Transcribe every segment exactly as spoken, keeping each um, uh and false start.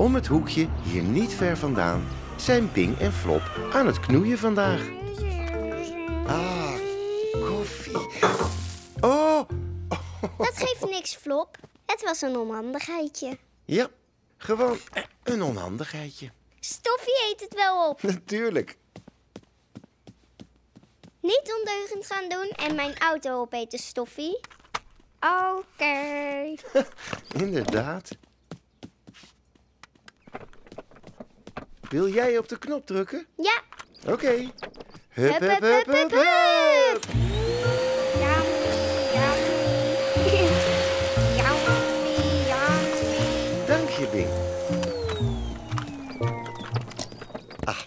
Om het hoekje, hier niet ver vandaan, zijn Ping en Flop aan het knoeien vandaag. Ah, koffie. Oh! Dat geeft niks, Flop. Het was een onhandigheidje. Ja, gewoon een onhandigheidje. Stoffie eet het wel op. Natuurlijk. Niet ondeugend gaan doen en mijn auto opeten, Stoffie. Oké. Okay. Inderdaad. Wil jij op de knop drukken? Ja. Oké. Okay. Hup, hup, hup, hup, hup, hup. Yum, yum. Yum, yum. Dank je, Bing. Ah.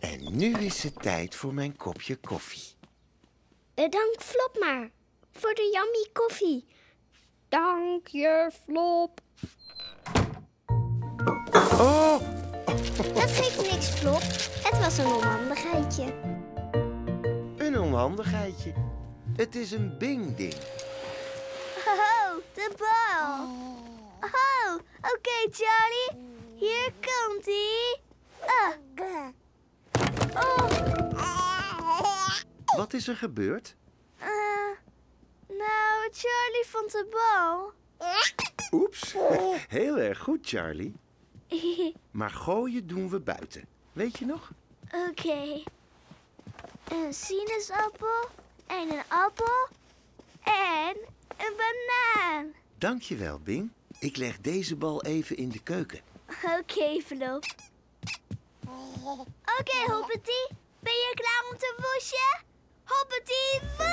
En nu is het tijd voor mijn kopje koffie. Bedankt, Flop maar, voor de yummy koffie. Dank je, Flop. Oh. Dat geeft niks, Flop. Het was een onhandigheidje. Een onhandigheidje. Het is een bing-ding. Oh, de bal. Oh, oké, okay, Charlie. Hier komt-ie. Oh. Oh. Wat is er gebeurd? Uh, nou, Charlie vond de bal. Oeps, heel erg goed, Charlie. Maar gooien doen we buiten. Weet je nog? Oké. Okay. Een sinaasappel en een appel en een banaan. Dankjewel, Bing. Ik leg deze bal even in de keuken. Oké, okay, Flop. Oké, okay, Hoppity. Ben je klaar om te woesje? Hoppity, woes!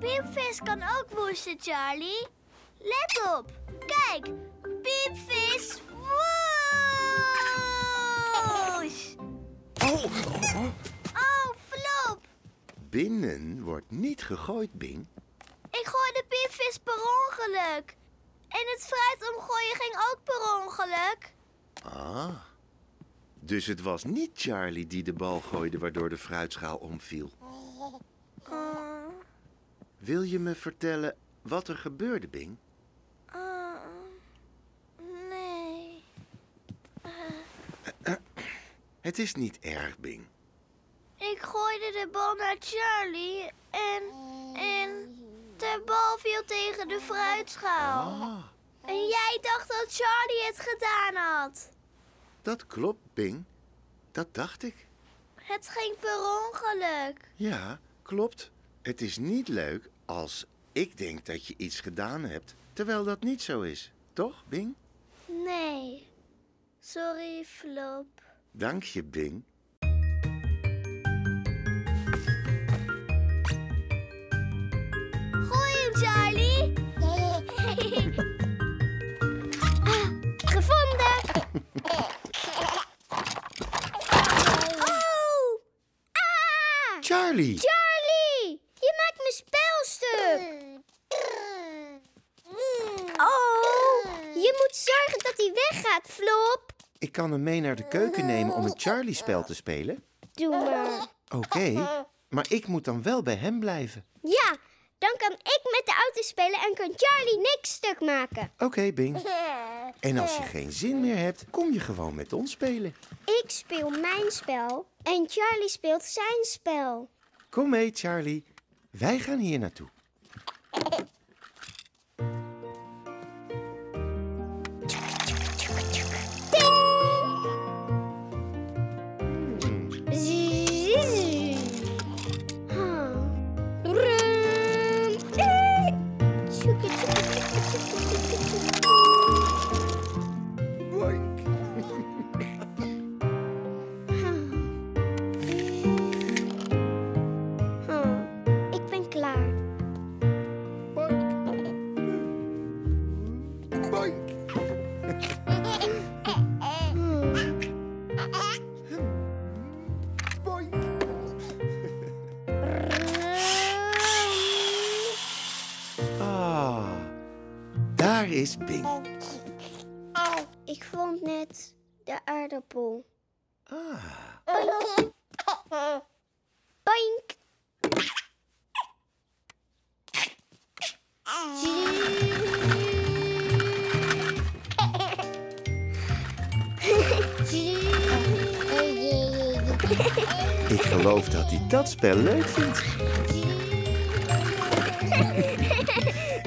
Piepvis kan ook woesten, Charlie. Let op. Kijk. Piepvis woes. Oh. Oh. Oh, Flop. Binnen wordt niet gegooid, Bing. Ik gooide Piepvis per ongeluk. En het fruit omgooien ging ook per ongeluk. Ah. Dus het was niet Charlie die de bal gooide waardoor de fruitschaal omviel. Uh. Wil je me vertellen wat er gebeurde, Bing? Uh, nee. Uh. Uh, uh, het is niet erg, Bing. Ik gooide de bal naar Charlie en, en de bal viel tegen de fruitschaal. Ah. En jij dacht dat Charlie het gedaan had. Dat klopt, Bing. Dat dacht ik. Het ging per ongeluk. Ja, klopt. Het is niet leuk als ik denk dat je iets gedaan hebt, terwijl dat niet zo is. Toch, Bing? Nee. Sorry, Flop. Dank je, Bing. Goeie, Charlie. Ah, gevonden. Oh! Ah! Charlie! Charlie. Zorg dat hij weggaat, Flop. Ik kan hem mee naar de keuken nemen om het Charlie-spel te spelen. Doe maar. Oké, okay, maar ik moet dan wel bij hem blijven. Ja, dan kan ik met de auto spelen en kan Charlie niks stuk maken. Oké, okay, Bing. En als je geen zin meer hebt, kom je gewoon met ons spelen. Ik speel mijn spel en Charlie speelt zijn spel. Kom mee, Charlie. Wij gaan hier naartoe. Is Bing. Ik vond net de aardappel. Ah. Boink. Boink. geloof dat hij dat spel leuk vindt.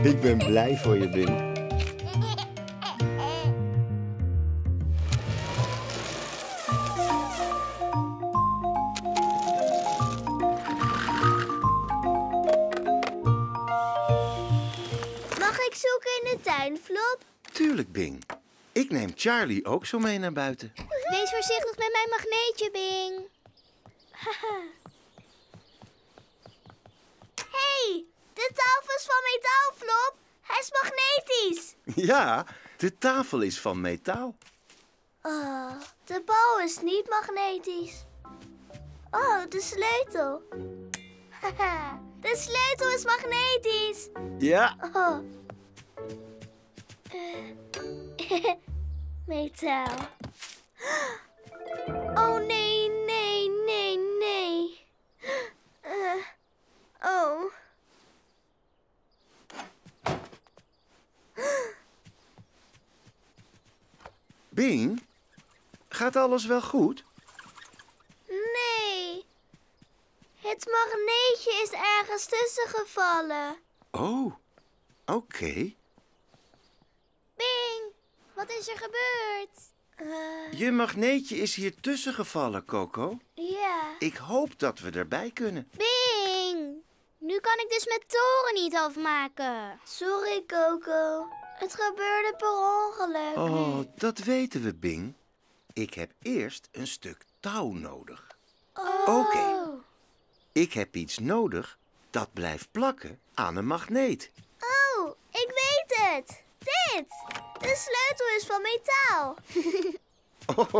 Ik ben blij voor je, Bim. Mag ik zoeken in de tuin, Flop? Tuurlijk, Bing. Ik neem Charlie ook zo mee naar buiten. Wees voorzichtig met mijn magneetje, Bing. Hey, de tafel is van metaal, Flop. Hij is magnetisch. Ja, de tafel is van metaal. Oh, de bal is niet magnetisch. Oh, de sleutel. De sleutel is magnetisch. Ja. Oh. Uh. Metaal. Oh, nee, nee, nee, nee. Uh, oh. Bing, gaat alles wel goed? Nee. Het magneetje is ergens tussen gevallen. Oh, oké. Okay. Bing, wat is er gebeurd? Uh... Je magneetje is hier tussen gevallen, Coco. Ja. Ik hoop dat we erbij kunnen. Bing! Nu kan ik dus mijn toren niet afmaken. Sorry, Coco. Het gebeurde per ongeluk. Oh, dat weten we, Bing. Ik heb eerst een stuk touw nodig. Oh. Oké. Okay. Ik heb iets nodig dat blijft plakken aan een magneet. Oh, ik weet het. Dit. De sleutel is van metaal.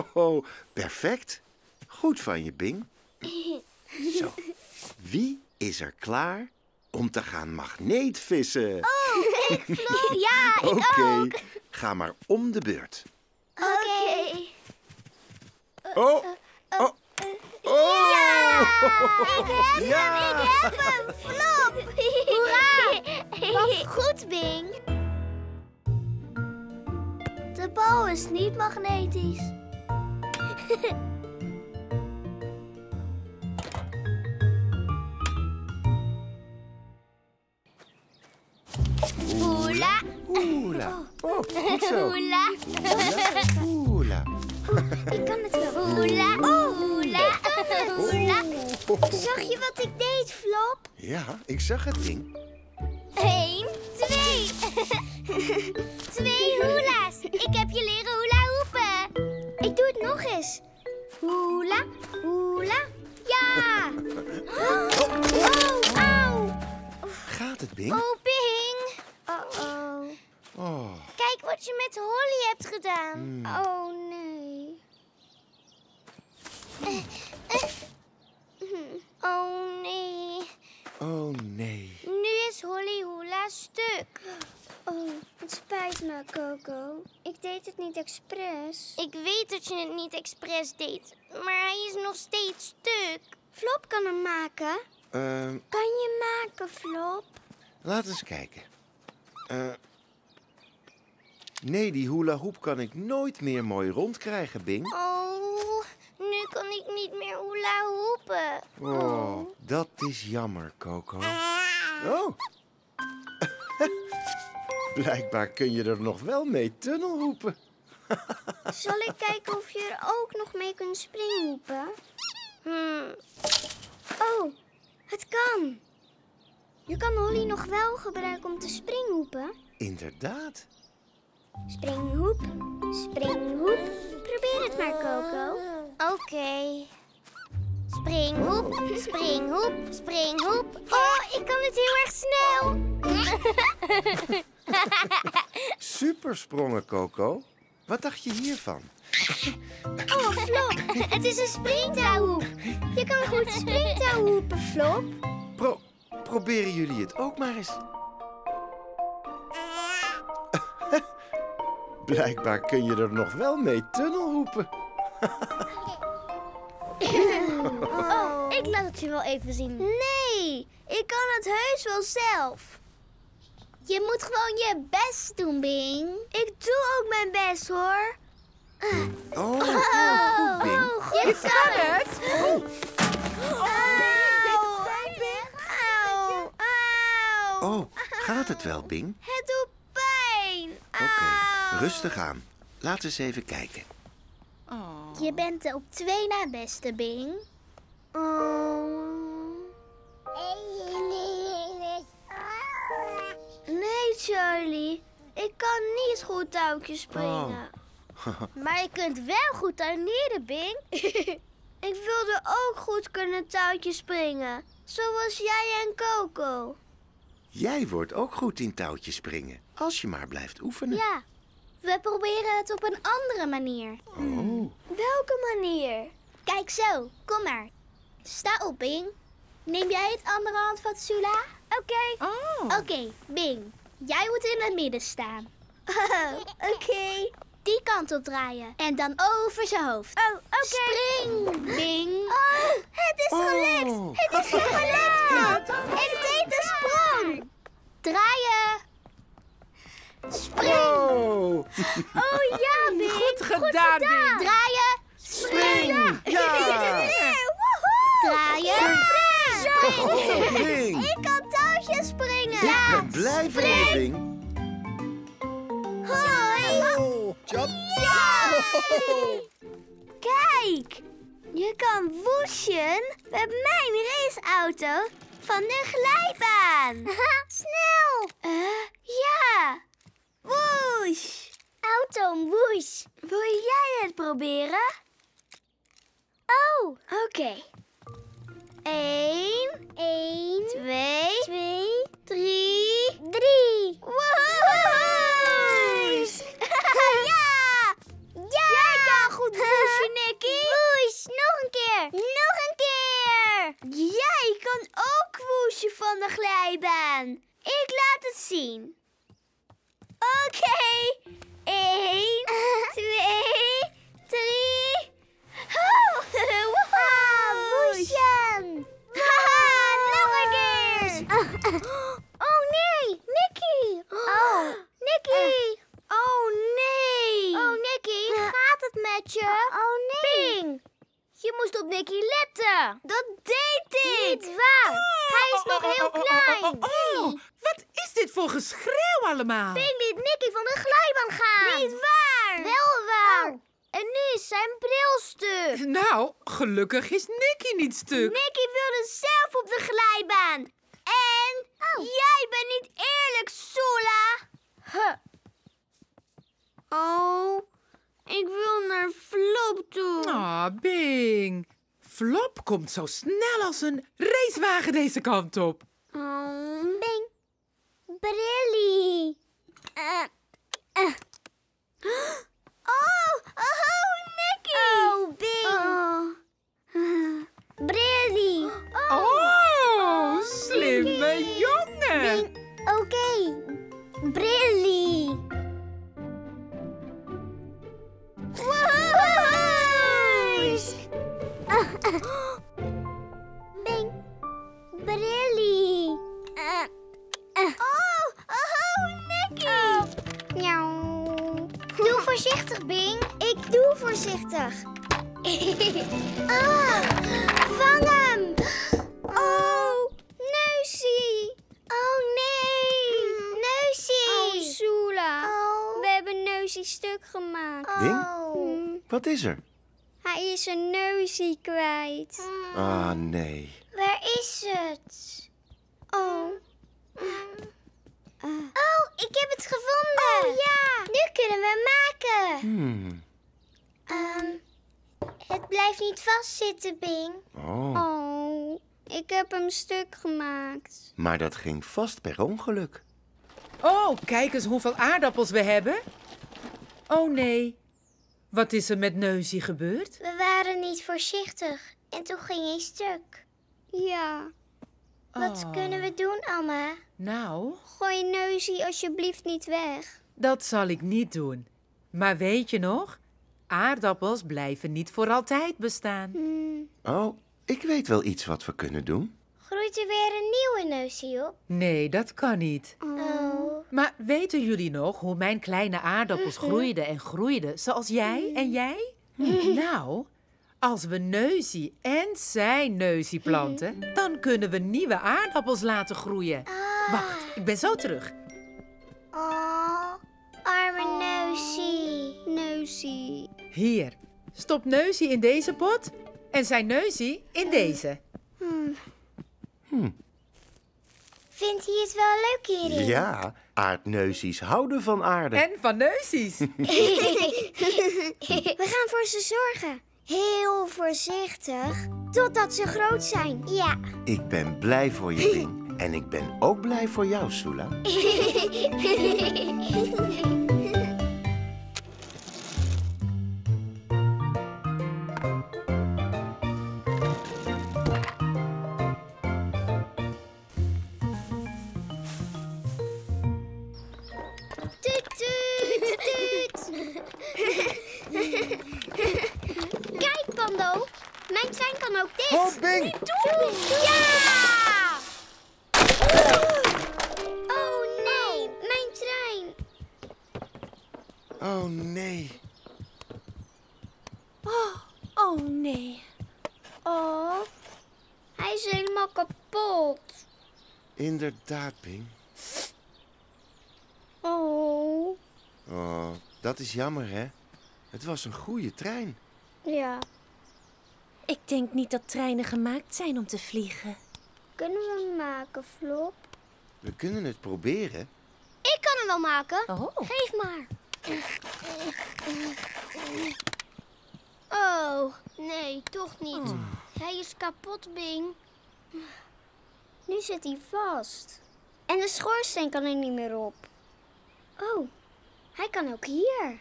Oh, oh, perfect. Goed van je, Bing. Zo, wie is er klaar om te gaan magneetvissen? Oh, ik, Flop. Ja, ik okay. ook. Ga maar om de beurt. Oké. Okay. Oh, oh, oh. Ja, ik heb ja. hem, ik heb hem, Flop. Hoera. Wat goed, Bing. De bal is niet magnetisch. Oela. Oela. Oh, goed zo. Oela. Oela. Ik kan het wel. Oela. Oela. Oela. Zag je wat ik deed, Flop? Ja, ik zag het, Bing. Eén, twee. Twee hoela's. Ik heb je leren hoela hoepen. Ik doe het nog eens. Hoela, hoela, ja. Oh, oh, auw. Gaat het, Bing? Oh, Bing. Uh-oh. Oh. Kijk wat je met Holly hebt gedaan. Hmm. Oh, nee. Uh, uh. Oh, nee. Oh, nee. Nu is Holly hoela stuk. Oh, het spijt me, Coco. Ik deed het niet expres. Ik weet dat je het niet expres deed, maar hij is nog steeds stuk. Flop kan hem maken. Uh, kan je maken, Flop? Laat eens kijken. Uh, nee, die hula hoep kan ik nooit meer mooi rond krijgen, Bing. Oh, nu kan ik niet meer hula hoepen. Oh, oh. Dat is jammer, Coco. Oh. Blijkbaar kun je er nog wel mee tunnelhoepen. Zal ik kijken of je er ook nog mee kunt springhoepen? Hmm. Oh, het kan. Je kan Holly nog wel gebruiken om te springhoepen. Inderdaad. Springhoep, springhoep. Probeer het maar, Coco. Oké. Okay. Springhoep, springhoep, springhoep. Oh, ik kan het heel erg snel. Super sprongen, Coco. Wat dacht je hiervan? Oh, Flop, het is een springtouwhoep. Je kan goed springtouwhoepen, Flop. Pro proberen jullie het ook maar eens. Blijkbaar kun je er nog wel mee tunnelhoepen. Oh, ik laat het je wel even zien. Nee, ik kan het heus wel zelf. Je moet gewoon je best doen, Bing. Ik doe ook mijn best, hoor. Oh, heel goed, Bing. Je kan het. Oh, gaat het wel, Bing? Het doet pijn. Oké, okay, rustig aan. Laten we eens even kijken. Oh. Je bent er op twee na, beste Bing. Oh. Nee, Charlie. Ik kan niet goed touwtjes springen. Oh. Maar je kunt wel goed tuinieren, Bing. Ik wilde ook goed kunnen touwtjes springen. Zoals jij en Coco. Jij wordt ook goed in touwtjes springen, als je maar blijft oefenen. Ja, we proberen het op een andere manier. Oh. Welke manier? Kijk zo, kom maar. Sta op, Bing. Neem jij het andere handvat, Sula? Oké. Okay. Oh. Oké, okay, Bing. Jij moet in het midden staan. Oh, oké. Okay. Die kant op draaien en dan over zijn hoofd. Oh, oké. Okay. Spring, Bing. Oh, het is gelukt. Oh. Het is gelukt. Ik deed een sprong. Draaien. Spring. Oh, oh ja, Bing. Goed gedaan, Goed gedaan. Bing. Draaien. Spring. Ja. Ja. Draaien. Spring. Oh, Bing. Ik kan touwtjes springen. Ja, we blijven spring. Bing. Hoi! Oh, ja! Kijk! Je kan woesjen met mijn raceauto van de glijbaan. Snel! Uh, ja! Woes! Auto woes! Wil jij het proberen? Oh, oké. Okay. Eén, één, twee, twee, drie, drie. Woehoe! Ja! Ja! Jij kan goed woesje, Nicky. Woes! Nog een keer! Nog een keer! Jij kan ook woesje van de glijbaan. Ik laat het zien. Oké. Okay. Eén, twee, drie. Oh, wow! Woesje! Haha, nog een keer! Oh nee, Nicky! Oh, Nicky! Oh, nee. Oh, Nicky, gaat het met je? Oh, oh nee. Bing, je moest op Nicky letten. Dat deed ik. Niet waar. Oh, hij is oh, nog oh, heel oh, klein. Oh, oh, oh, oh. Wat is dit voor geschreeuw allemaal? Bing liet Nicky van de glijbaan gaan. Niet waar. Wel waar. Oh. En nu is zijn bril stuk. Nou, gelukkig is Nicky niet stuk. Nicky wilde zelf op de glijbaan. En oh. jij bent niet eerlijk, Sula. Huh. Oh, ik wil naar Flop toe. Ah, oh, Bing. Flop komt zo snel als een racewagen deze kant op. Oh, Bing. Brillie. Uh, uh. Oh, oh, Nicky. Oh, Bing. Oh. Brillie. Oh, oh, oh slimme Nicky. Jongen. Bing. Oké, okay. Brillie. Bing, Brillie. Uh, uh. Oh, oh, Nicky. Oh. Miauw. Doe voorzichtig, Bing. Ik doe voorzichtig. Oh, vang hem. Oh, neusie. Oh, nee. Neusie. Oh, Sula. Oh. We hebben neusie stuk gemaakt. Oh. Bing? Wat is er? Hij is een neusie kwijt. Ah, oh, nee. Waar is het? Oh. Oh, ik heb het gevonden. Oh, ja. Nu kunnen we maken. Hmm. Um, het blijft niet vastzitten, Bing. Oh. Oh, ik heb hem stuk gemaakt. Maar dat ging vast per ongeluk. Oh, kijk eens hoeveel aardappels we hebben. Oh, nee. Wat is er met neusie gebeurd? We waren niet voorzichtig en toen ging hij stuk. Ja. Oh. Wat kunnen we doen, Amma? Nou? Gooi neusie alsjeblieft niet weg. Dat zal ik niet doen. Maar weet je nog? Aardappels blijven niet voor altijd bestaan. Hmm. Oh, ik weet wel iets wat we kunnen doen. Groeit er weer een nieuwe neusie op? Nee, dat kan niet. Oh. Maar weten jullie nog hoe mijn kleine aardappels groeiden en groeiden, zoals jij en jij? Nou, Als we Neusie en zijn Neusie planten, hmm. dan kunnen we nieuwe aardappels laten groeien. Ah. Wacht, ik ben zo terug. Oh, arme Neusie. Neusie. Hier, stop Neusie in deze pot en zijn Neusie in deze. Hmm. Hmm. Vindt hij het wel leuk hierin? Ja, aardneusies houden van aarde. En van neusies. We gaan voor ze zorgen. Heel voorzichtig, totdat ze groot zijn. Ja. Ik ben blij voor je, Wing. En ik ben ook blij voor jou, Sula. Inderdaad, Ping. Oh. Oh, dat is jammer, hè? Het was een goede trein. Ja. Ik denk niet dat treinen gemaakt zijn om te vliegen. Kunnen we hem maken, Flop? We kunnen het proberen. Ik kan hem wel maken. Oh. Geef maar. Oh, nee, toch niet. Oh. Hij is kapot, Ping. Nu zit hij vast. En de schoorsteen kan er niet meer op. Oh, hij kan ook hier.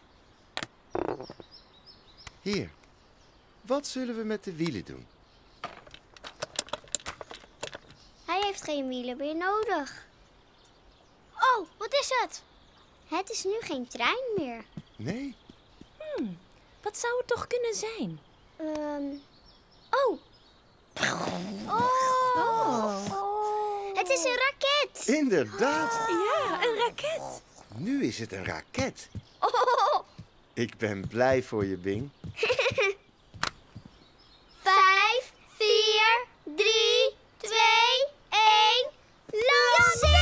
Hier. Wat zullen we met de wielen doen? Hij heeft geen wielen meer nodig. Oh, wat is het? Het is nu geen trein meer. Nee. Hmm, wat zou het toch kunnen zijn? Um, oh. Oh. Oh. Het is een raket! Inderdaad! Oh. Ja, een raket! Nu is het een raket! Oh. Ik ben blij voor je, Bing. Vijf, vier, drie, twee, één... Lanceer!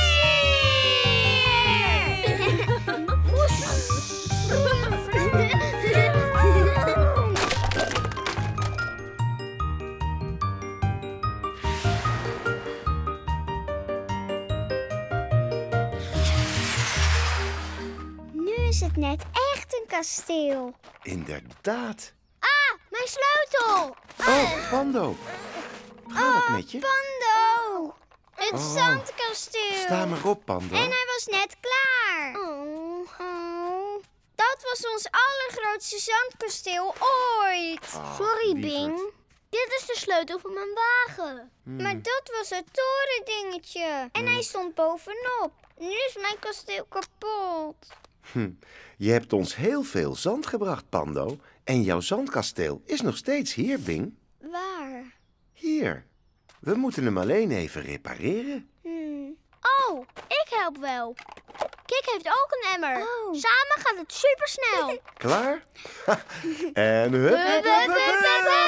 Is het net echt een kasteel? Inderdaad. Ah, mijn sleutel. Oh, Pando. Hoe gaat het met je? Pando. Het oh. zandkasteel. Sta maar op, Pando. En hij was net klaar. Oh. Oh. Dat was ons allergrootste zandkasteel ooit. Oh, sorry, Bing. Liefde. Dit is de sleutel van mijn wagen. Hmm. Maar dat was het torendingetje. En hmm. hij stond bovenop. Nu is mijn kasteel kapot. Hm. Je hebt ons heel veel zand gebracht, Pando. En jouw zandkasteel is nog steeds hier, Bing. Waar? Hier. We moeten hem alleen even repareren. Hmm. Oh, ik help wel. Kik heeft ook een emmer. Oh. Samen gaat het supersnel. Klaar? En hup, hup, hup,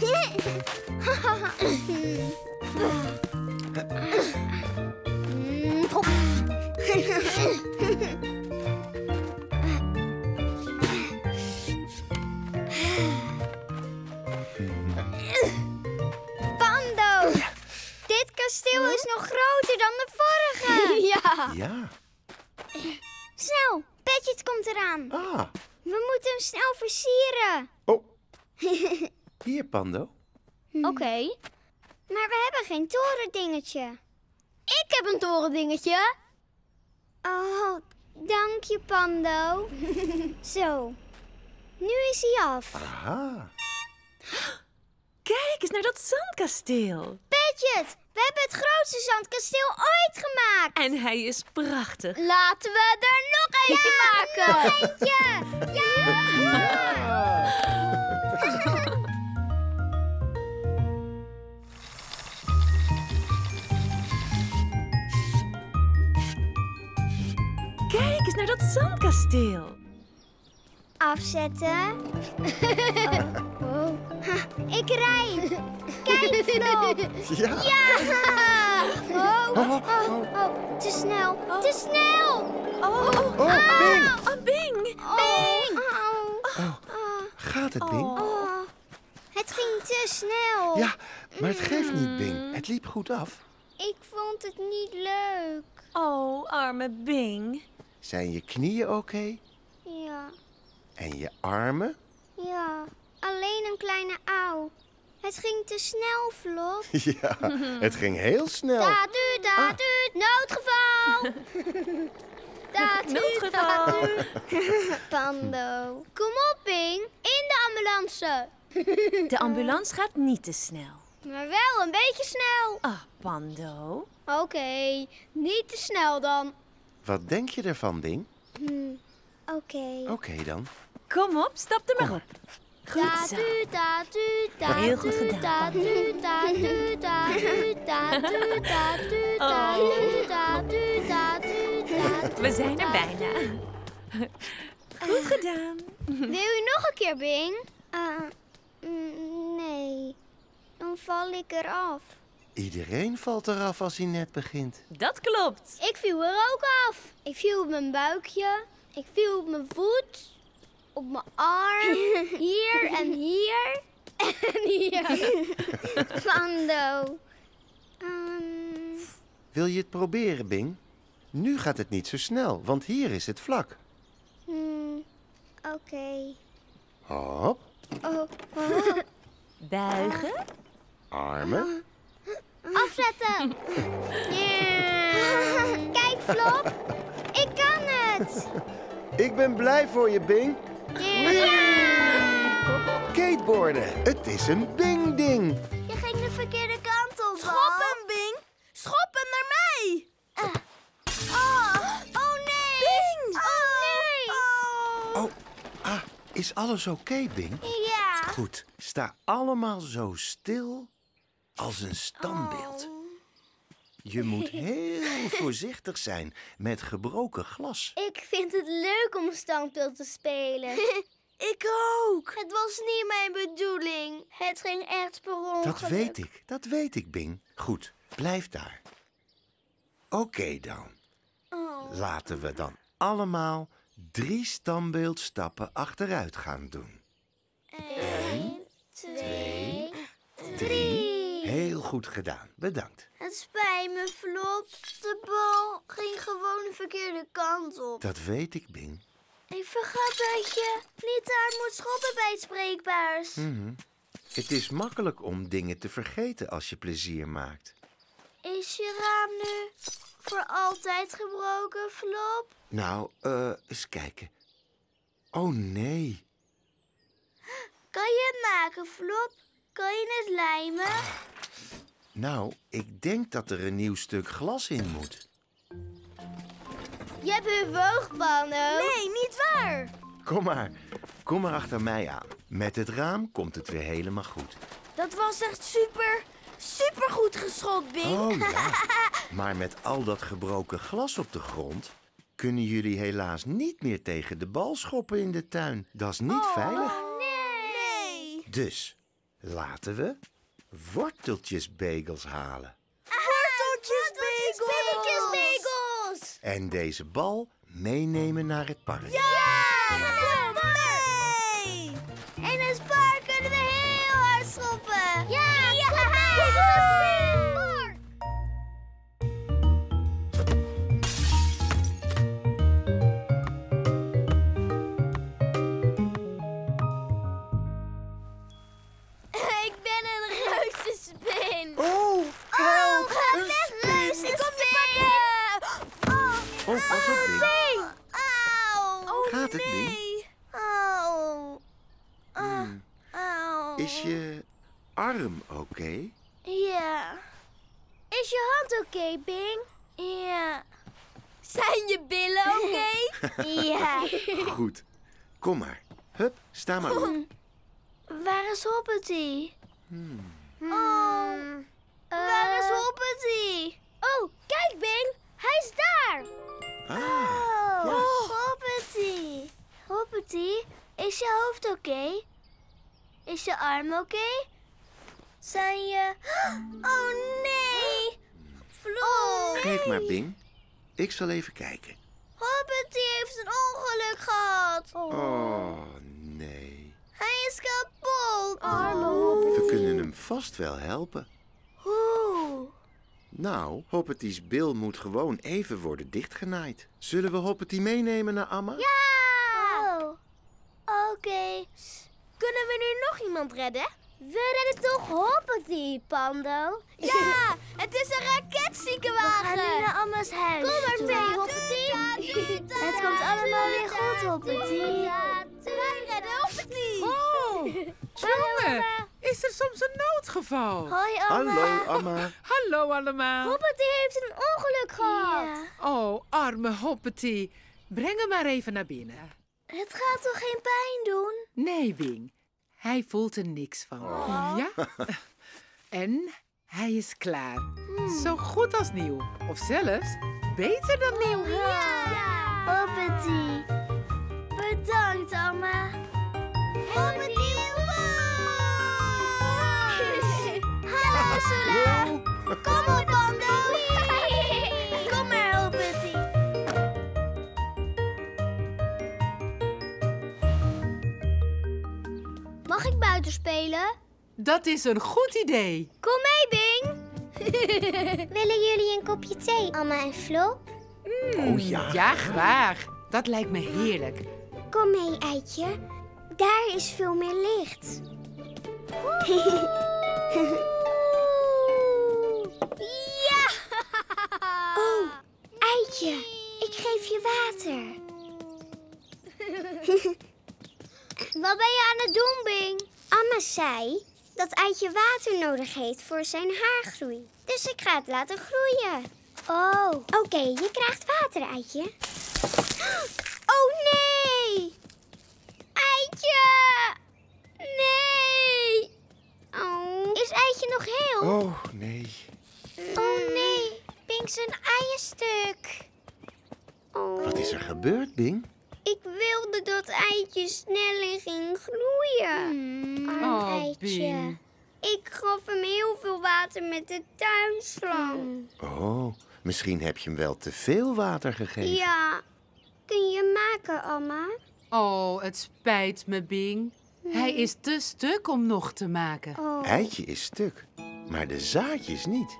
hup, hup. Het kasteel is nog groter dan de vorige. Ja. ja. Snel, Padget komt eraan. Ah. We moeten hem snel versieren. Oh. Hier, Pando. Oké. Okay. Maar we hebben geen torendingetje. Ik heb een torendingetje. Oh, dank je, Pando. Zo. Nu is hij af. Aha. Kijk eens naar dat zandkasteel. Padget, we hebben het grootste zandkasteel ooit gemaakt. En hij is prachtig. Laten we er nog eentje ja, maken. Nog eentje. Ja. Ja. Kijk eens naar dat zandkasteel. Afzetten. Oh. Oh. ik rijd. Kijk, Flop. Ja. Ja. Oh, oh, oh, oh. Te snel, oh. te snel. Oh, oh, oh. Bing. Oh, Bing. Oh. Bing. Oh. Oh. Gaat het, Bing? Oh. Het ging te snel. Ja, maar het geeft niet, Bing. Het liep goed af. Ik vond het niet leuk. Oh, arme Bing. Zijn je knieën oké? Okay? Ja. En je armen? Ja, alleen een kleine au. Het ging te snel, Flop. Ja, het ging heel snel. Dat u, dat ah. u, noodgeval. Dat u, dat u. Pando. Kom op, Bing. In de ambulance. De ambulance gaat niet te snel. Maar wel een beetje snel. Ah, Pando. Oké, okay, niet te snel dan. Wat denk je ervan, Bing? Hmm, Oké. Okay. Oké okay, dan. Kom op, stap er maar op. Goed zo. Heel goed gedaan. Oh. We zijn er bijna. Goed gedaan. Wil je nog een keer, Bing? Uh, nee, dan val ik eraf. Iedereen valt eraf als hij net begint. Dat klopt. Ik viel er ook af. Ik viel op mijn buikje. Ik viel op mijn voet. Op mijn arm. Hier en hier. En hier. Pando. Um... Wil je het proberen, Bing? Nu gaat het niet zo snel, want hier is het vlak. Hmm, Oké. Okay. Hop. Oh, oh. Buigen. Armen. Afzetten. Yeah. Kijk, Flop. Ik kan het. Ik ben blij voor je, Bing. Yeah. Yeah. Skateboarden. Het is een Bing-ding. Je ging de verkeerde kant op. Schop hem, Bing. Schop hem naar mij. Uh. Oh. oh, nee. Bing. Oh, nee. Oh. oh. Ah. Is alles oké, okay, Bing? Ja. Goed. Sta allemaal zo stil als een standbeeld. Oh. Je moet heel voorzichtig zijn met gebroken glas. Ik vind het leuk om standbeeld te spelen. Ik ook. Het was niet mijn bedoeling. Het ging echt per ongeluk. Dat weet ik. Dat weet ik, Bing. Goed. Blijf daar. Oké okay, dan. Oh. Laten we dan allemaal... drie standbeeldstappen achteruit gaan doen. Eén, twee, drie. Heel goed gedaan, bedankt. Het spijt me, Flop. De bal ging gewoon de verkeerde kant op. Dat weet ik, Bing. Ik vergat dat je niet aan moet schoppen bij het spreekbaars. Mm-hmm. Het is makkelijk om dingen te vergeten als je plezier maakt. Is je raam nu voor altijd gebroken, Flop? Nou, uh, eens kijken. Oh, nee. Kan je het maken, Flop? Kan je het lijmen? Ah. Nou, ik denk dat er een nieuw stuk glas in moet. Je hebt een woogpannen. Nee, niet waar. Kom maar. Kom maar achter mij aan. Met het raam komt het weer helemaal goed. Dat was echt super... supergoed geschot, Bing. Oh, ja. Maar met al dat gebroken glas op de grond... kunnen jullie helaas niet meer tegen de bal schoppen in de tuin. Dat is niet oh, veilig. Nee. nee. Dus laten we worteltjesbagels halen. Ah, worteltjesbagels. worteltjesbagels! En deze bal meenemen naar het park. Ja! ja! ja! Nee! En het park kunnen we heel hard schoppen. Ja! Is je arm oké? Okay? Ja. Is je hand oké, okay, Bing? Ja. Zijn je billen oké? Okay? Ja. Goed. Kom maar. Hup, sta maar op. Oh. Waar is Hoppity? Hmm. Oh. Uh. Waar is Hoppity? Oh, kijk, Bing. Hij is daar. Ah. Oh. Ja. Hoppity. Hoppity, is je hoofd oké? Okay? Is je arm oké? Okay? Zijn je... Oh, nee! Flop! Oh, geef maar, Bing. Ik zal even kijken. Hoppity heeft een ongeluk gehad. Oh, oh nee. Hij is kapot. Arme Hoppity. We kunnen hem vast wel helpen. Hoe? Nou, Hoppity's bil moet gewoon even worden dichtgenaaid. Zullen we Hoppity meenemen naar Amma? Ja! Oh. Oké. Okay. Kunnen we nu nog iemand redden? We redden toch Hoppity, Pando? Ja, het is een raketziekenwagen. We gaan nu naar Amma's huis. Kom maar mee, Hoppity. Het komt allemaal weer goed, Hoppity. Wij redden Hoppity. Oh, jongen, is er soms een noodgeval? Hoi, Amma. Hallo, Amma. Hallo allemaal. Hoppity heeft een ongeluk gehad. Ja. Oh, arme Hoppity. Breng hem maar even naar binnen. Het gaat toch geen pijn doen? Nee, Bing. Hij voelt er niks van. Oh. Ja? En hij is klaar. Hmm. Zo goed als nieuw. Of zelfs beter dan oh, nieuw. Ja! Ja. Hoppity. Bedankt, Amma. Hoppity. Hallo, Sula. Wow. Kom op, Pando. Kom maar, Hoppity. Mag ik buiten spelen? Dat is een goed idee. Kom mee, Bing. Willen jullie een kopje thee, Amma en Flop? Mm, oh ja. Ja, graag. Dat lijkt me heerlijk. Kom mee, eitje. Daar is veel meer licht. Ja! Oh, eitje. Ik geef je water. Wat ben je aan het doen, Bing? Amma zei dat eitje water nodig heeft voor zijn haargroei. Dus ik ga het laten groeien. Oh. Oké, okay, je krijgt water, eitje. Oh, nee! Eitje! Nee! Oh. Is eitje nog heel? Oh, nee. Oh, nee. Bing zijn ei is stuk. Oh. Wat is er gebeurd, Bing? Ik wilde dat eitje sneller ging groeien. Mm. Arm oh, eitje. Bing. Ik gaf hem heel veel water met de tuinslang. Mm. Oh, misschien heb je hem wel te veel water gegeven. Ja. Kun je maken, Amma? Oh, het spijt me, Bing. Mm. Hij is te stuk om nog te maken. Oh. Eitje is stuk, maar de zaadjes niet.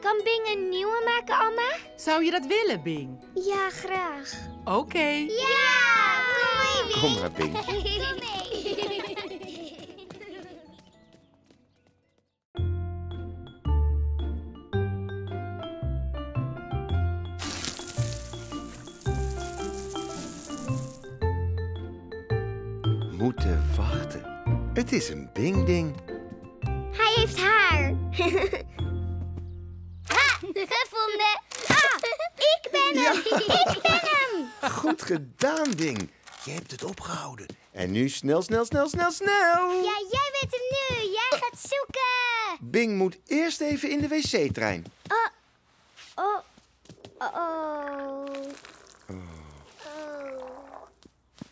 Kan Bing een nieuwe maken, Amma? Zou je dat willen, Bing? Ja, graag. Oké. Okay. Ja! Kom mee, Bing. Kom maar, Bing. Kom mee. Moeten wachten. Het is een Bing-ding. Hij heeft haar. Gevonden! Ah, ik ben hem! Ja. Ik ben hem! Goed gedaan, Ding. Je hebt het opgehouden. En nu snel, snel, snel, snel, snel! Ja, jij weet hem nu. Jij gaat zoeken. Bing moet eerst even in de wc-trein. Oh. Oh. Oh. Oh. Oh.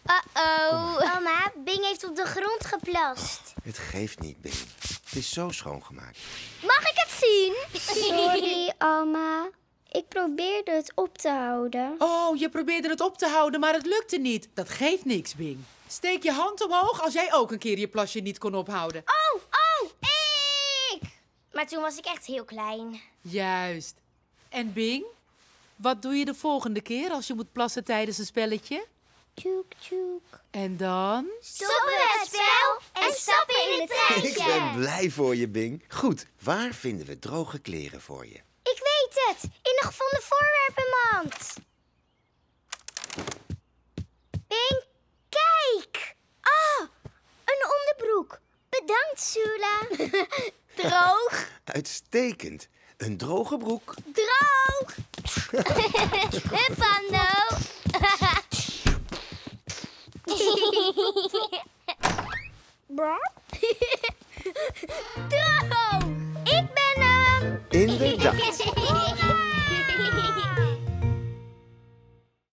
Uh-oh. Mama, Bing heeft op de grond geplast. Oh, het geeft niet, Bing. Het is zo schoongemaakt. Mag ik het zien? Sorry, Amma. Ik probeerde het op te houden. Oh, je probeerde het op te houden, maar het lukte niet. Dat geeft niks, Bing. Steek je hand omhoog als jij ook een keer je plasje niet kon ophouden. Oh, oh, ik! Maar toen was ik echt heel klein. Juist. En Bing, wat doe je de volgende keer als je moet plassen tijdens een spelletje? Tjoek, tjoek. En dan? Stoppen we het spel en stappen in het treintje. Ik ben blij voor je, Bing. Goed, waar vinden we droge kleren voor je? Ik weet het. In de gevonden voorwerpenmand. Bing, kijk. Ah, een onderbroek. Bedankt, Sula. Droog. Uitstekend. Een droge broek. Droog. En Pando. Droog! Ik ben hem! Inderdaad.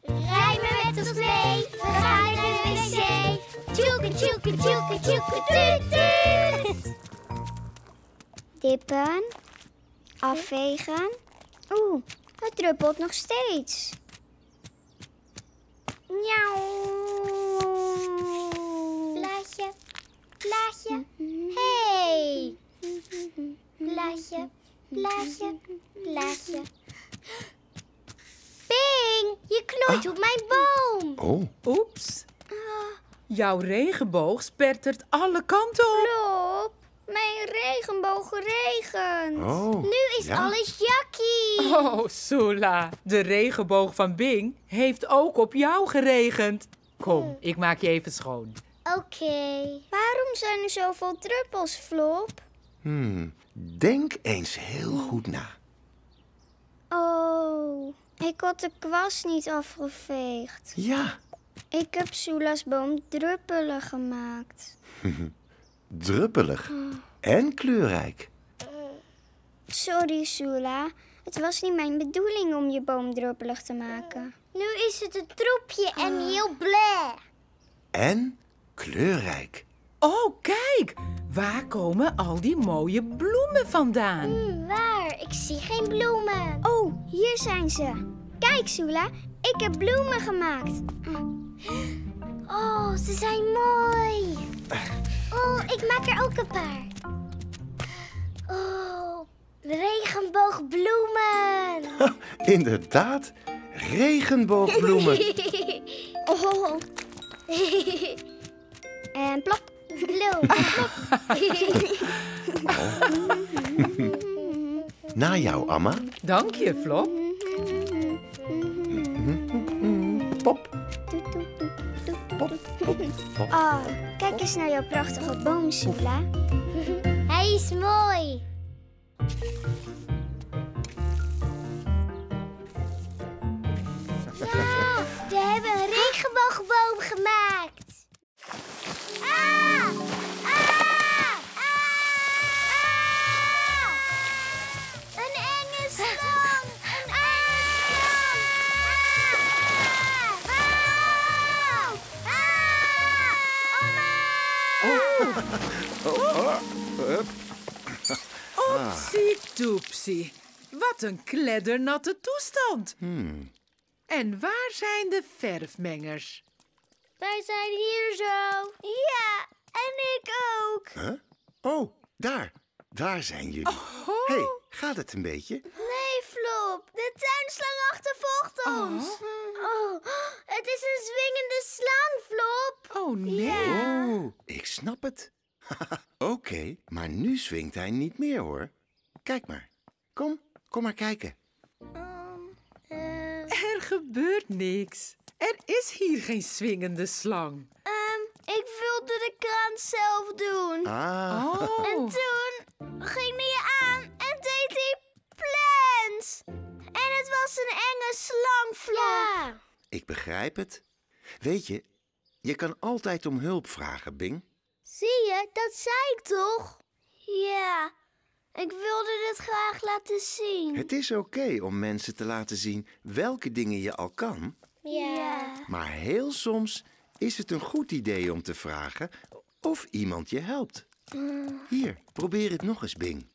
Rij maar met ons mee, we gaan naar de wc. Tjoeke, tjoeke, tjoeke, tjoeke, tjoeke, tjoeke. kippen. Afvegen. Oeh, het druppelt nog steeds. Miauw. Blaadje, blaadje. Hey. Blaadje, blaadje, blaadje. Ping, je knooit ah. op mijn boom. Oh. Oeps. Ah. Jouw regenboog spettert alle kanten op. Flop, mijn regenboog regent. Oh, nu is ja. alles jakkie. Oh, Sula, de regenboog van Bing heeft ook op jou geregend. Kom, ik maak je even schoon. Oké. Okay. Waarom zijn er zoveel druppels, Flop? Hmm, denk eens heel goed na. Oh, ik had de kwast niet afgeveegd. Ja. Ik heb Sula's boom druppelig gemaakt. Druppelig oh. en kleurrijk. Sorry, Sula. Het was niet mijn bedoeling om je boom druppelig te maken. Nu is het een troepje en oh. heel blij. En kleurrijk. Oh, kijk. Waar komen al die mooie bloemen vandaan? Mm, waar? Ik zie geen bloemen. Oh, hier zijn ze. Kijk, Sula. Ik heb bloemen gemaakt. Oh, ze zijn mooi. Oh, ik maak er ook een paar. Oh, regenboogbloemen. Ha, inderdaad, regenboogbloemen. Oh. En plop, bloem, plop. Na jou, Amma. Dank je, Flop. Pop. Pop, pop, pop. Oh, kijk eens naar jouw prachtige boom, Sula. Hij is mooi. Ja, we hebben een regenboogboom gemaakt. Ah! Ah! Ah! Een enge slang. Oepsie toepsie, wat een kleddernatte toestand. Hmm. En waar zijn de verfmengers? Wij zijn hier zo. Ja, en ik ook. Huh? Oh, daar. Daar zijn jullie. Oh. Hé, hey, gaat het een beetje? Nee, Flop. De tuinslang achtervolgt ons. Oh. Oh, het is een zwingende slang, Flop. Oh, nee. Ja. Oh, ik snap het. Oké, okay, maar nu zwingt hij niet meer, hoor. Kijk maar. Kom, kom maar kijken. Um, uh... Er gebeurt niks. Er is hier geen zwingende slang. Um, ik wilde de kraan zelf doen. Ah. Oh. En toen ging hij aan en deed hij plans. En het was een enge slangvlog. Ja. Ik begrijp het. Weet je, je kan altijd om hulp vragen, Bing. Zie je, dat zei ik toch? Ja, ik wilde dit graag laten zien. Het is oké okay om mensen te laten zien welke dingen je al kan. Ja. Maar heel soms is het een goed idee om te vragen of iemand je helpt. Mm. Hier, probeer het nog eens, Bing.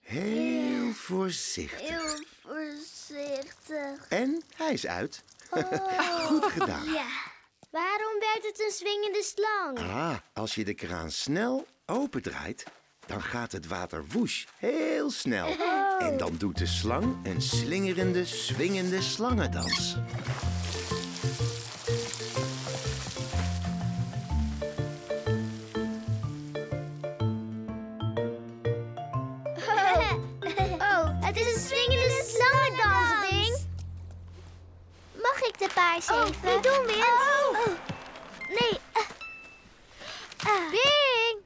Heel ja. voorzichtig. Heel voorzichtig. En hij is uit. Oh. Goed gedaan. Ja. Waarom werd het een zwingende slang? Ah, als je de kraan snel opendraait, dan gaat het water woesh, heel snel. Oh. En dan doet de slang een slingerende, swingende slangendans. Oh, oh het is een swingende slangendans, Bing. Mag ik de paars even? Oh, we doen weer. Oh. Oh, nee. Uh. Uh. Bing,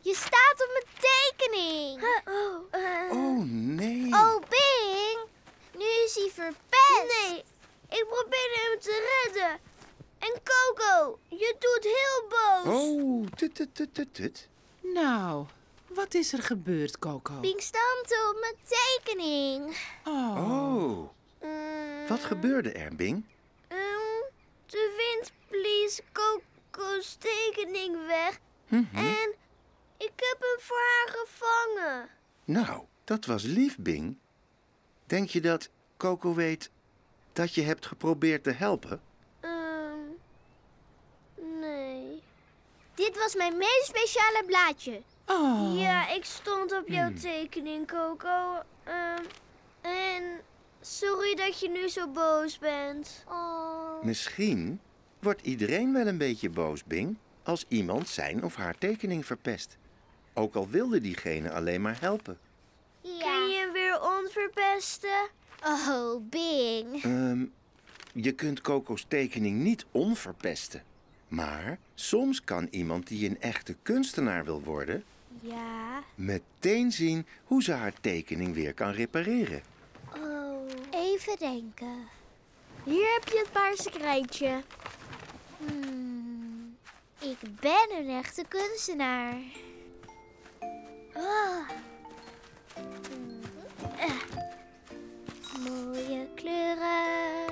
je staat op mijn tekening. Uh, oh. Uh. oh, nee. Oh, Bing, nu is hij verpest. Nee, ik probeerde hem te redden. En Coco, je doet heel boos. Oh, tut, tut, tut, tut, tut. Nou, wat is er gebeurd, Coco? Bing stampte op mijn tekening. Oh. oh. Uh. Wat gebeurde er, Bing? De wind blies Coco's tekening weg. Mm-hmm. En Ik heb hem voor haar gevangen. Nou, dat was lief, Bing. Denk je dat Coco weet dat je hebt geprobeerd te helpen? Um, nee. Dit was mijn meest speciale blaadje. Oh. Ja, ik stond op jouw hmm. tekening, Coco. Um, en sorry dat je nu zo boos bent. Oh. Misschien wordt iedereen wel een beetje boos, Bing, als iemand zijn of haar tekening verpest. Ook al wilde diegene alleen maar helpen. Ja. Kun je hem weer onverpesten? Oh, Bing. Um, je kunt Coco's tekening niet onverpesten. Maar soms kan iemand die een echte kunstenaar wil worden... Ja. Meteen zien hoe ze haar tekening weer kan repareren. Oh, even denken. Hier heb je het paarse krijtje. Hmm, ik ben een echte kunstenaar. Oh. Uh. Mooie kleuren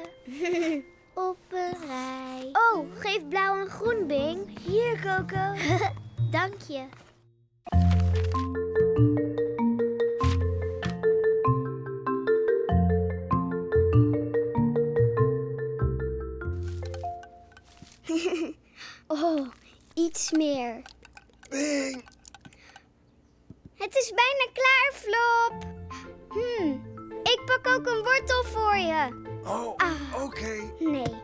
op een rij. Oh, geef blauw en groen, Bing. Hier, Coco. Dank je. Oh, iets meer. Bing. Het is bijna klaar, Flop. Hmm, ik pak ook een wortel voor je. Oh, ah, oké. Okay. Nee,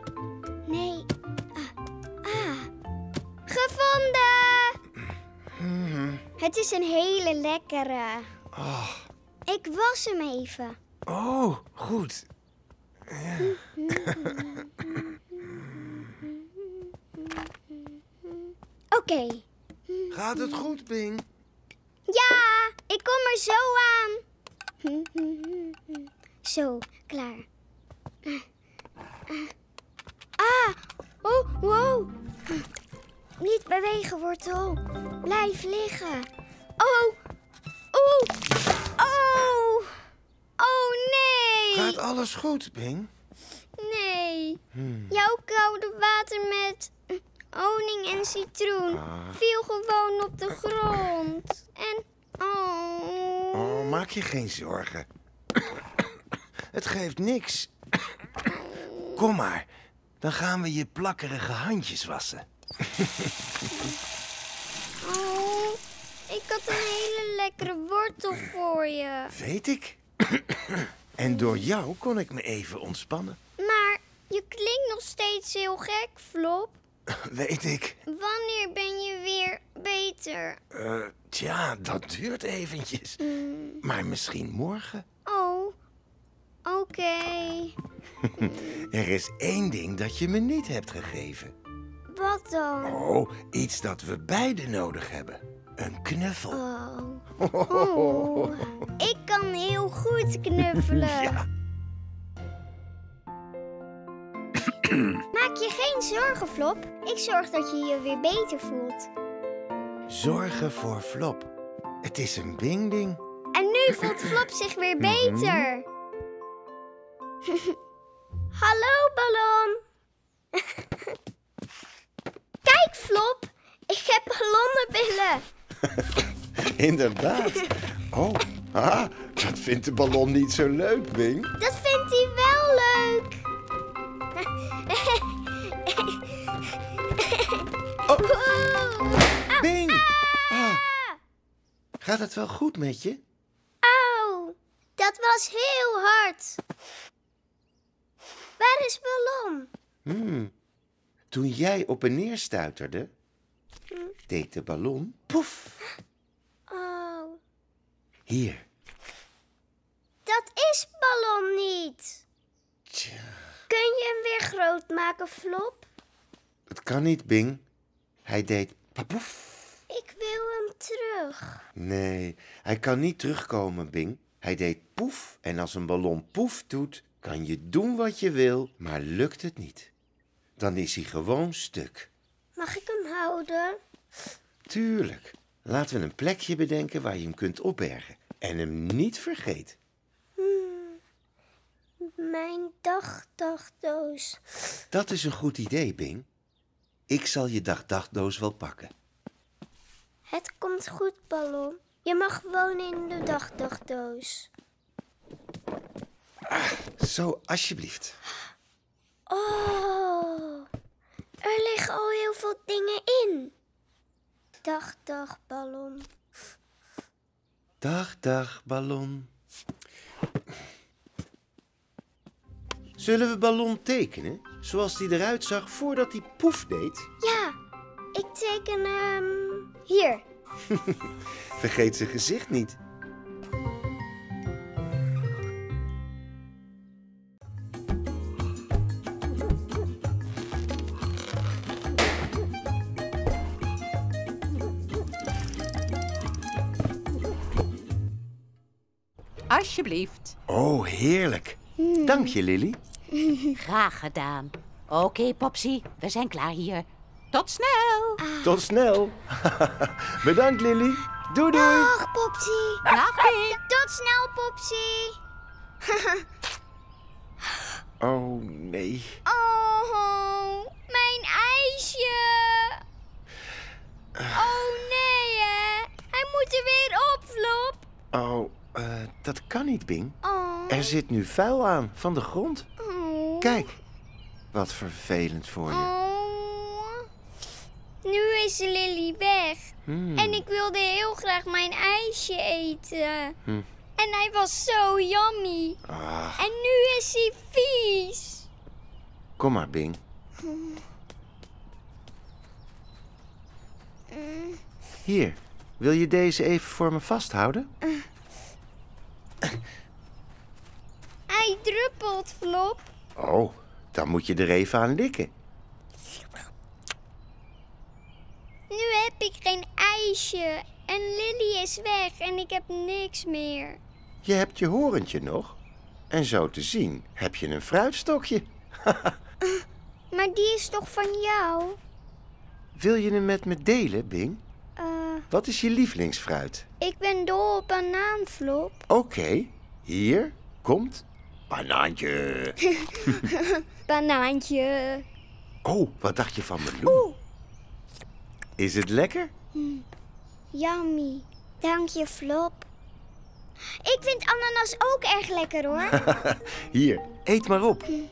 nee. Ah, ah. Gevonden! Mm-hmm. Het is een hele lekkere. Oh. Ik was hem even. Oh, goed. Ja. Oké. Okay. Gaat het goed, Bing? Ja, ik kom er zo aan. Zo, klaar. Ah, oh, wow. Niet bewegen, wortel. Blijf liggen. Oh, oh, oh. Oh, nee. Gaat alles goed, Bing? Nee. Hmm. Jouw koude water met honing en citroen ah. viel gewoon op de grond. En, oh. Oh, maak je geen zorgen. Het geeft niks. Kom maar, dan gaan we je plakkerige handjes wassen. Oh, ik had een hele lekkere wortel voor je. Weet ik. En door jou kon ik me even ontspannen. Maar je klinkt nog steeds heel gek, Flop. Weet ik. Wanneer ben je weer beter? Uh, tja, dat duurt eventjes. Mm. Maar misschien morgen. Oh, oké. Okay. Er is één ding dat je me niet hebt gegeven. Wat dan? Oh, iets dat we beiden nodig hebben. Een knuffel. Oh. Oh. Ik kan heel goed knuffelen. Ja. Maak je geen zorgen, Flop. Ik zorg dat je je weer beter voelt. Zorgen voor Flop. Het is een bing-ding. En nu voelt Flop zich weer beter. Hallo, ballon. Kijk, Flop. Ik heb ballonnenbillen. Inderdaad. Oh, ah, dat vindt de ballon niet zo leuk, Bing. Dat vindt hij wel leuk. Oh. Bing! Ah. Gaat het wel goed met je? Auw, dat was heel hard. Waar is Ballon? Hmm. Toen jij op en neer stuiterde, deed de ballon poef. Oh. Hier. Dat is Ballon niet. Tja. Kun je hem weer groot maken, Flop? Dat kan niet, Bing. Hij deed papoef. Ik wil hem terug. Nee, hij kan niet terugkomen, Bing. Hij deed poef. En als een ballon poef doet, kan je doen wat je wil, maar lukt het niet. Dan is hij gewoon stuk. Mag ik hem houden? Tuurlijk. Laten we een plekje bedenken waar je hem kunt opbergen. En hem niet vergeet. Mijn dagdagdoos. Dat is een goed idee, Bing. Ik zal je dagdagdoos wel pakken. Het komt goed, Ballon. Je mag wonen in de dagdagdoos. Ah, zo, alsjeblieft. Oh, er liggen al heel veel dingen in. Dag, dag, Ballon. Dag, dag, Ballon. Zullen we Ballon tekenen, zoals hij eruit zag voordat hij poef deed? Ja, ik teken hem um, hier. Vergeet zijn gezicht niet. Alsjeblieft. Oh, heerlijk. Dank je, Lily. Graag gedaan. Oké, okay, Popsy, we zijn klaar hier. Tot snel. Ah. Tot snel. Bedankt, Lily. Doei, doei. Dag, Popsy. Dag, Lily. Tot snel, Popsy. Oh, nee. Oh, mijn ijsje. Oh, nee, hè. Hij moet er weer op, Flop. Oh, uh, dat kan niet, Bing. Oh. Er zit nu vuil aan van de grond. Oh. Kijk, wat vervelend voor je. Oh. Nu is Lily weg. Hmm. En ik wilde heel graag mijn ijsje eten. Hmm. En hij was zo yummy. Ah. En nu is hij vies. Kom maar, Bing. Hmm. Hier, wil je deze even voor me vasthouden? Uh. Hij druppelt, Flop. Oh, dan moet je er even aan likken. Nu heb ik geen ijsje en Lily is weg en ik heb niks meer. Je hebt je horentje nog. En zo te zien heb je een fruitstokje. Maar die is toch van jou? Wil je hem met me delen, Bing? Uh, Wat is je lievelingsfruit? Ik ben dol op banaan, Flop. Oké, okay, hier komt... Banaantje. Banaantje. Oh, wat dacht je van meloen? Oeh. Is het lekker? Mm, yummy. Dank je, Flop. Ik vind ananas ook erg lekker, hoor. Hier, eet maar op. Mm.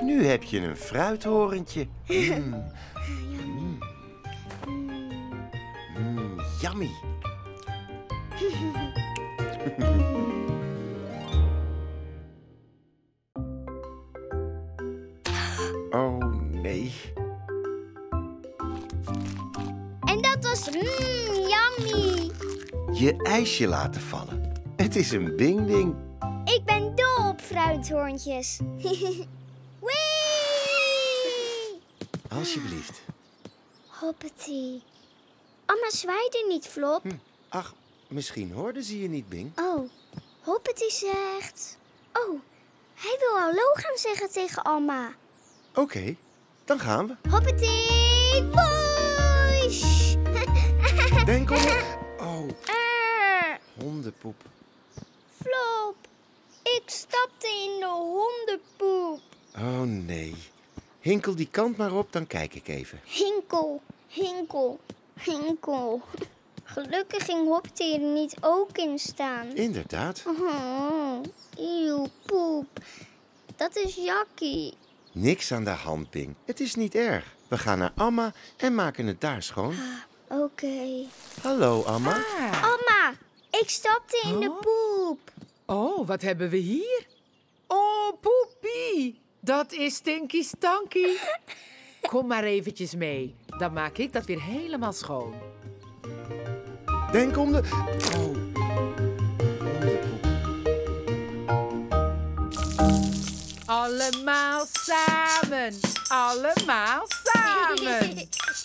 Nu heb je een fruithorentje. Mm. Mm. Mm, yummy. Oh, nee. En dat was mmm, yummy. Je ijsje laten vallen. Het is een bing-ding. Ik ben dol op fruithoorntjes. Wee! Alsjeblieft. Hoppatee. Amma zwaaide niet, Flop. Hm. Ach, misschien hoorde ze je niet, Bing. Oh, Hoppatee zegt... Oh, hij wil hallo gaan zeggen tegen Amma. Oké, okay, dan gaan we. Hoppatee, boys! Denk om... Oh, uh, hondenpoep. Flop, ik stapte in de hondenpoep. Oh, nee. Hinkel die kant maar op, dan kijk ik even. Hinkel, hinkel, hinkel. Gelukkig ging Hoppatee er niet ook in staan. Inderdaad. Oh, eeuw, poep. Dat is jakkie. Niks aan de hand, Bing. Het is niet erg. We gaan naar Amma en maken het daar schoon. Ah, oké. Okay. Hallo, Amma. Ah. Amma, ik stapte in oh. de poep. Oh, wat hebben we hier? Oh, poepie. Dat is Stinky Stanky. Kom maar eventjes mee. Dan maak ik dat weer helemaal schoon. Denk om de... Oh. Allemaal samen, allemaal samen.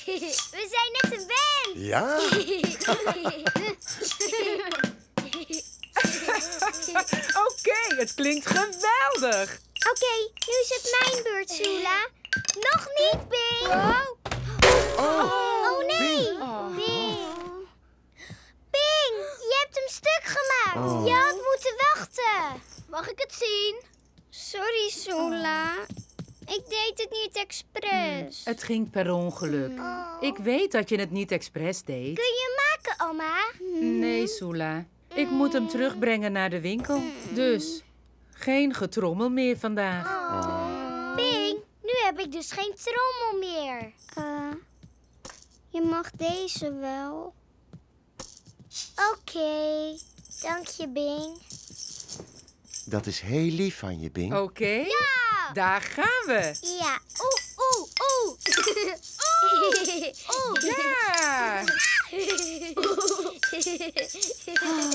We zijn net een band. Ja. Oké, okay, het klinkt geweldig. Oké, okay, nu is het mijn beurt, Sula. Nog niet, Bing. Oh, oh. oh nee. Bing. Oh. Bing. Bing, je hebt hem stuk gemaakt. Oh. Je had moeten wachten. Mag ik het zien? Sorry, Sula. Ik deed het niet expres. Hmm, het ging per ongeluk. Oh. Ik weet dat je het niet expres deed. Kun je pakken, oma? Nee, Sula. Ik moet hem terugbrengen naar de winkel. Dus geen getrommel meer vandaag. Oh. Ping, nu heb ik dus geen trommel meer. Uh, je mag deze wel. Oké, okay. Dank je, Bing. Dat is heel lief van je, Bing. Oké, okay. Ja. Daar gaan we. Ja, oeh, oeh, oeh. Oeh, oeh, ja. Oh.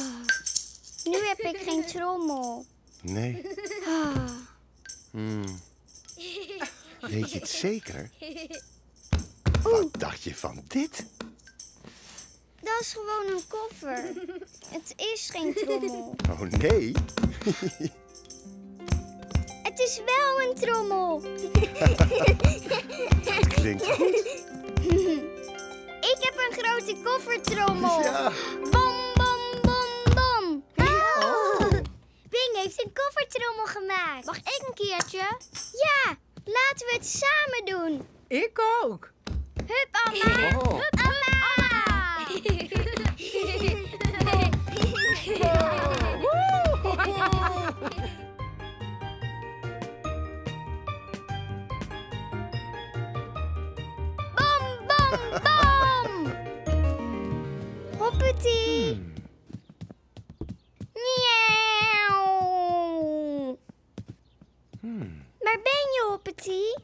Nu heb ik geen trommel. Nee. Oh. Hmm. Weet je het zeker? Oeh. Wat dacht je van dit? Dat is gewoon een koffer. Het is geen trommel. Oh, nee. Het is wel een trommel. Dat klinkt goed. Ik heb een grote koffertrommel. Ja. Bom, bom, bom, bom. Oh. Bing heeft een koffertrommel gemaakt. Mag ik een keertje? Ja, laten we het samen doen. Ik ook. Hup, Amma. Oh. Hup, Amma. Bam! Hoppatee! Hmm. Miauw! Hmm. Waar ben je, Hoppatee?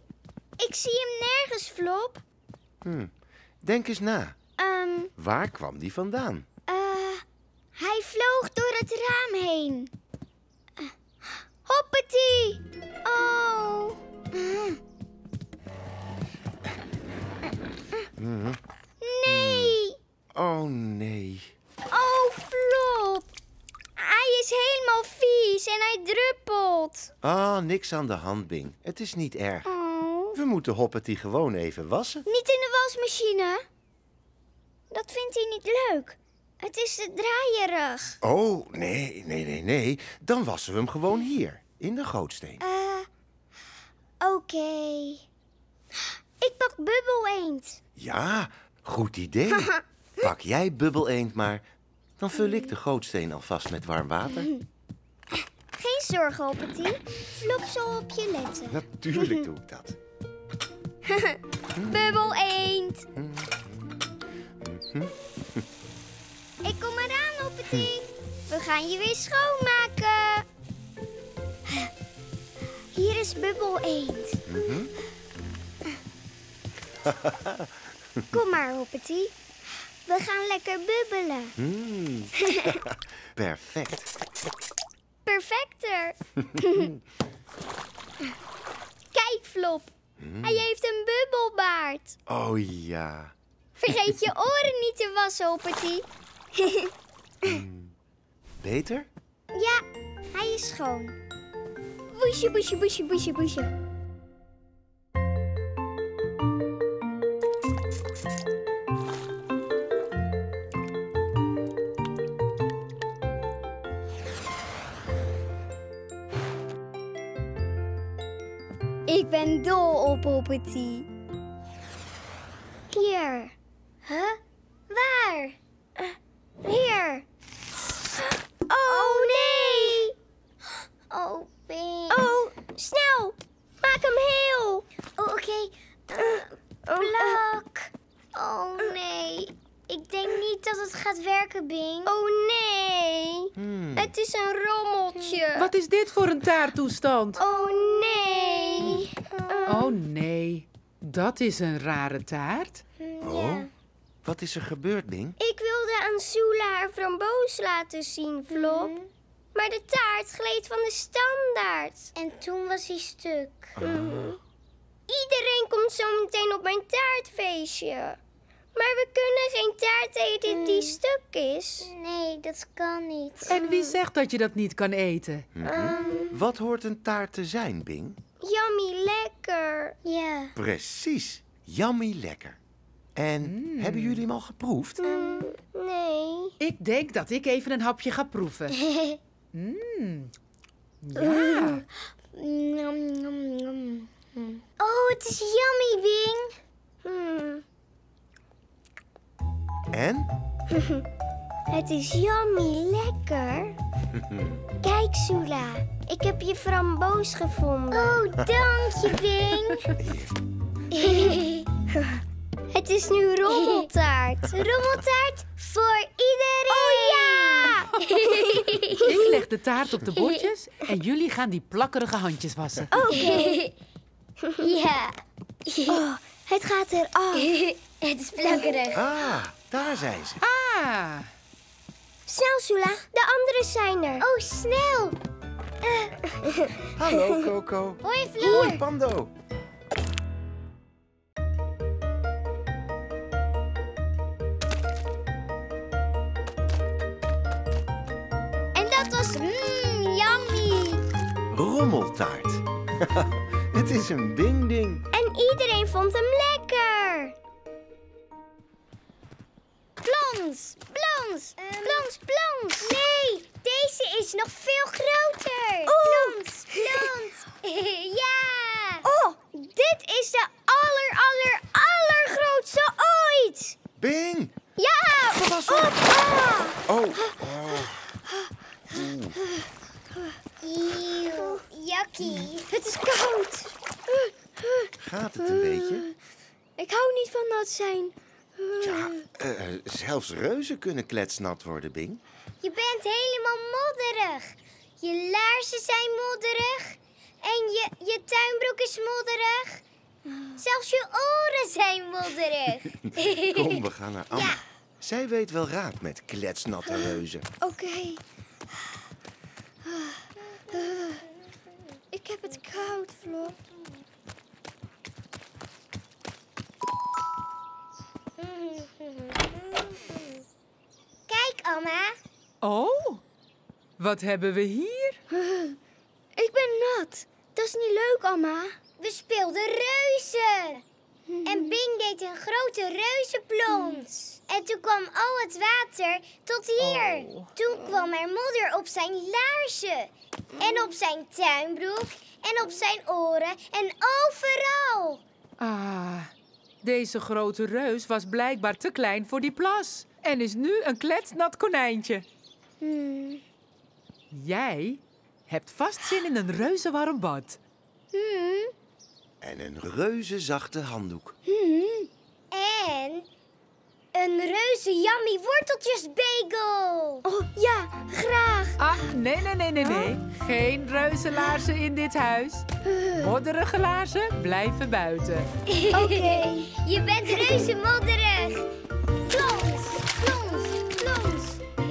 Ik zie hem nergens, Flop. Hmm. Denk eens na. Um, Waar kwam die vandaan? Uh, hij vloog door het raam heen. Uh, Hoppatee! Oh! Uh. Nee! Oh, nee. Oh, Flop. Hij is helemaal vies en hij druppelt. Ah, niks aan de hand, Bing. Het is niet erg. Oh. We moeten Hoppatee gewoon even wassen. Niet in de wasmachine. Dat vindt hij niet leuk. Het is te draaierig. Oh, nee, nee, nee, nee. Dan wassen we hem gewoon hier, in de gootsteen. Eh, uh, oké. Okay. Ik pak bubbeleend. Ja, goed idee. Pak jij bubbeleend maar. Dan vul ik de gootsteen alvast met warm water. Geen zorgen, Hoppatee. Flop zal op je letten. Natuurlijk doe ik dat. Bubbeleend. Ik kom eraan, Hoppatee. We gaan je weer schoonmaken. Hier is bubbeleend. Kom maar, Hoppatee. We gaan lekker bubbelen. Mm. Perfect. Perfecter. Kijk, Flop. Mm. Hij heeft een bubbelbaard. Oh, ja. Vergeet je oren niet te wassen, Hoppatee. mm. Beter? Ja, hij is schoon. Boesje, boesje, boesje, boesje, boesje. Ik ben dol op Hoppatee. Hier. Huh? Waar? Uh, hier. Oh, oh nee! Oh, Bing. Oh, snel! Maak hem heel! Oh, oké. Okay. Uh, plak. Oh nee. Ik denk niet dat het gaat werken, Bing. Oh nee. Hmm. Het is een rommeltje. Wat is dit voor een taarttoestand? Oh nee. Hmm. Oh nee. Dat is een rare taart. Ja. Oh, wat is er gebeurd, Bing? Ik wilde aan Sula haar framboos laten zien, Flop. Mm-hmm. Maar de taart gleed van de standaard. En toen was hij stuk. Mm-hmm. Iedereen komt zo meteen op mijn taartfeestje. Maar we kunnen geen taart eten die mm. stuk is. Nee, dat kan niet. En wie zegt dat je dat niet kan eten? Mm-hmm. um... Wat hoort een taart te zijn, Bing? Yummy lekker. Ja. Yeah. Precies. Yummy lekker. En mm. hebben jullie hem al geproefd? Um, nee. Ik denk dat ik even een hapje ga proeven. mm. Ja. Mm. Oh, het is yummy, Bing. Mm. En? Het is yummy lekker. Kijk, Sula. Ik heb je framboos gevonden. Oh, dank je, Bing. Het is nu rommeltaart. Rommeltaart voor iedereen. Oh ja! Ik leg de taart op de bordjes en jullie gaan die plakkerige handjes wassen. Oké. Okay. Ja. Oh, het gaat eraf. Het is plakkerig. Ah, daar zijn ze. Ah. Snel, Sula. De anderen zijn er. Oh, snel. Uh. Hallo, Coco. Hoi, Flop. Hoi, Pando. En dat was... Mmm, yummy. Rommeltaart. Het is een ding-ding. En iedereen vond hem lekker. Plons, plons, um, plons, plons. Nee, deze is nog veel groter. Oeh. Plons, plons. Ja. Oh, dit is de aller, aller, allergrootste ooit. Bing. Ja. Pas op. Oh. Oh. Eeuw, jakkie. Het is koud. Gaat het een beetje? Ik hou niet van nat zijn. Ja, uh, zelfs reuzen kunnen kletsnat worden, Bing. Je bent helemaal modderig. Je laarzen zijn modderig. En je, je tuinbroek is modderig. Zelfs je oren zijn modderig. Kom, we gaan naar Amma. Ja. Zij weet wel raad met kletsnatte reuzen. Oké. Okay. Ik heb het koud, Flop. Kijk, Amma. Oh, wat hebben we hier? Ik ben nat. Dat is niet leuk, Amma. We speelden reuzen. En Bing deed een grote reuzenplons. En toen kwam al het water tot hier. Oh. Toen kwam mijn moeder op zijn laarzen. En op zijn tuinbroek. En op zijn oren. En overal. Ah... Deze grote reus was blijkbaar te klein voor die plas. En is nu een kletsnat konijntje. Hmm. Jij hebt vast zin in een reuzenwarm bad. Hmm. En een reuzenzachte handdoek. Hmm. En een reuze yummy worteltjesbagel. Oh ja, graag. Ach, nee, nee, nee, nee, nee. Huh? Geen reuzenlaarzen in dit huis. Modderige laarzen blijven buiten. Oké, okay. Je bent reuze modderig. Plons, plons, plons.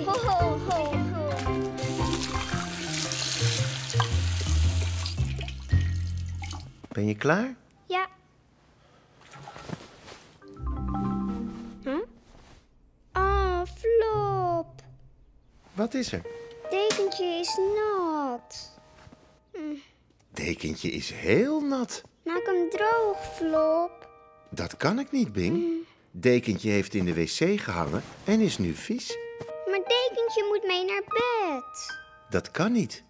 Ho, ho, ho, ho. Ben je klaar? Ja. Hm? Ah, Flop. Wat is er? Dekentje is nat. Hm. Dekentje is heel nat. Maak hem droog, Flop. Dat kan ik niet, Bing. Mm. Dekentje heeft in de wc gehangen en is nu vies. Maar dekentje moet mee naar bed. Dat kan niet.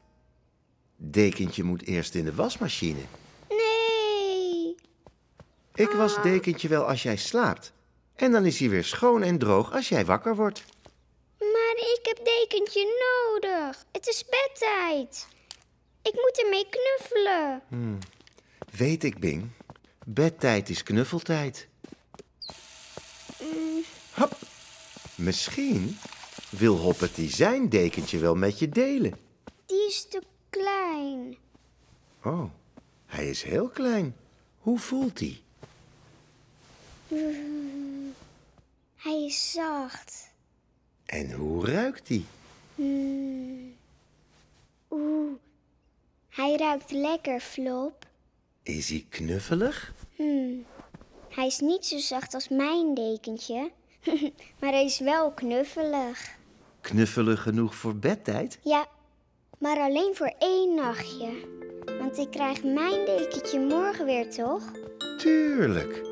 Dekentje moet eerst in de wasmachine. Nee. Ik ah. was dekentje wel als jij slaapt. En dan is hij weer schoon en droog als jij wakker wordt. Maar ik heb dekentje nodig. Het is bedtijd. Ik moet ermee knuffelen. Hmm. Weet ik, Bing. Bedtijd is knuffeltijd. Mm. Hop. Misschien wil Hoppity zijn dekentje wel met je delen. Die is te klein. Oh, hij is heel klein. Hoe voelt hij? Mm. Hij is zacht. En hoe ruikt hij? Mm. Oeh. Hij ruikt lekker, Flop. Is hij knuffelig? Hmm. Hij is niet zo zacht als mijn dekentje, maar hij is wel knuffelig. Knuffelig genoeg voor bedtijd? Ja, maar alleen voor één nachtje. Want ik krijg mijn dekentje morgen weer, toch? Tuurlijk.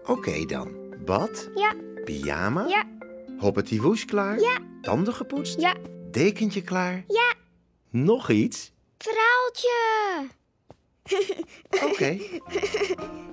Oké okay dan. Bad? Ja. Pyjama? Ja. Hoppity woes klaar? Ja. Tanden gepoetst? Ja. Dekentje klaar? Ja. Nog iets? Verhaaltje! Oké. Okay.